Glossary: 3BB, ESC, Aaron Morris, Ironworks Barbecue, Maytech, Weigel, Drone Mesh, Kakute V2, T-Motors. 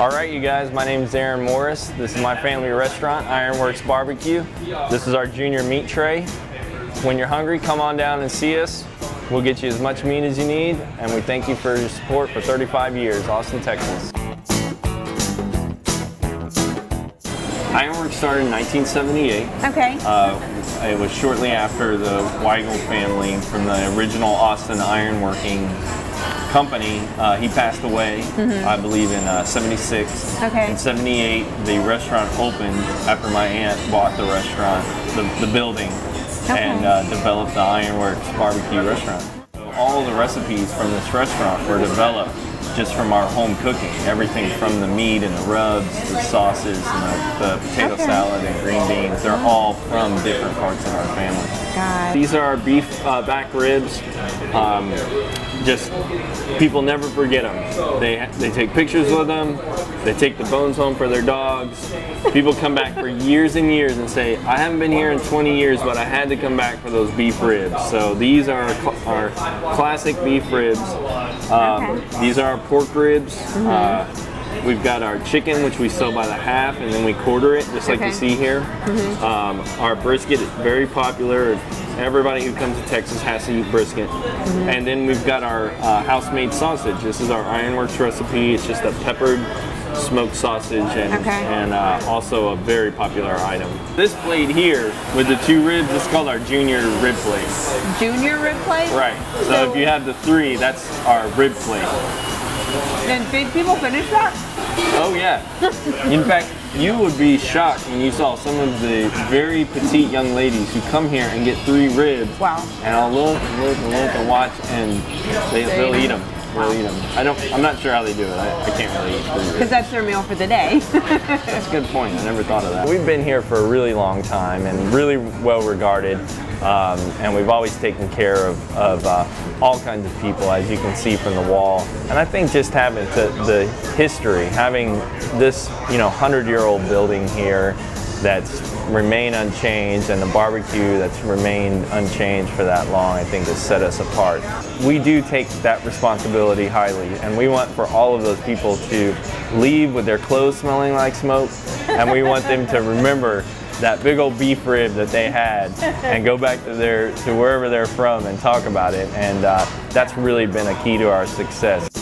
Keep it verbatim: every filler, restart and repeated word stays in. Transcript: Alright you guys, my name is Aaron Morris. This is my family restaurant, Ironworks Barbecue. This is our junior meat tray. When you're hungry, come on down and see us. We'll get you as much meat as you need, and we thank you for your support for thirty-five years, Austin, Texas. Ironworks started in nineteen seventy-eight. Okay. Uh, it was shortly after the Weigel family from the original Austin ironworking company. Uh, he passed away, mm-hmm. I believe, in uh, seventy-six. Okay. In seventy-eight, the restaurant opened after my aunt bought the restaurant, the, the building, okay. and uh, developed the Ironworks Barbecue restaurant. So all the recipes from this restaurant were developed just from our home cooking. Everything from the meat and the rubs, the sauces, and the, the potato okay. salad and green beans, they're all from different parts of our family. God. These are our beef uh, back ribs. Um, just, people never forget them. They, they take pictures with them, they take the bones home for their dogs. People come back for years and years and say, I haven't been here in twenty years, but I had to come back for those beef ribs. So these are our classic beef ribs. Um, okay. These are our pork ribs. Mm-hmm. uh, we've got our chicken, which we sell by the half, and then we quarter it, just like okay. you see here. Mm-hmm. um, our brisket is very popular. Everybody who comes to Texas has to eat brisket. Mm-hmm. And then we've got our uh, house-made sausage. This is our Ironworks recipe. It's just a peppered smoked sausage, and, okay. and uh, also a very popular item. This plate here with the two ribs, it's called our junior rib plate. Junior rib plate? Right. So, so if you have the three, that's our rib plate. And big people finish that? Oh yeah. In fact, you would be shocked when you saw some of the very petite young ladies who come here and get three ribs. Wow. And I'll look and look and look and watch, and they, they'll eat them. We'll eat them. I don't, I'm not sure how they do it. I, I can't really eat them. Because that's their meal for the day. That's a good point. I never thought of that. We've been here for a really long time and really well regarded. Um, and we've always taken care of, of uh, all kinds of people, as you can see from the wall. And I think just having the, the history, having this, you know, hundred-year-old building here that's remained unchanged, and the barbecue that's remained unchanged for that long, I think has set us apart. We do take that responsibility highly, and we want for all of those people to leave with their clothes smelling like smoke, and we want them to remember that big old beef rib that they had and go back to their to wherever they're from and talk about it, and uh, that's really been a key to our success.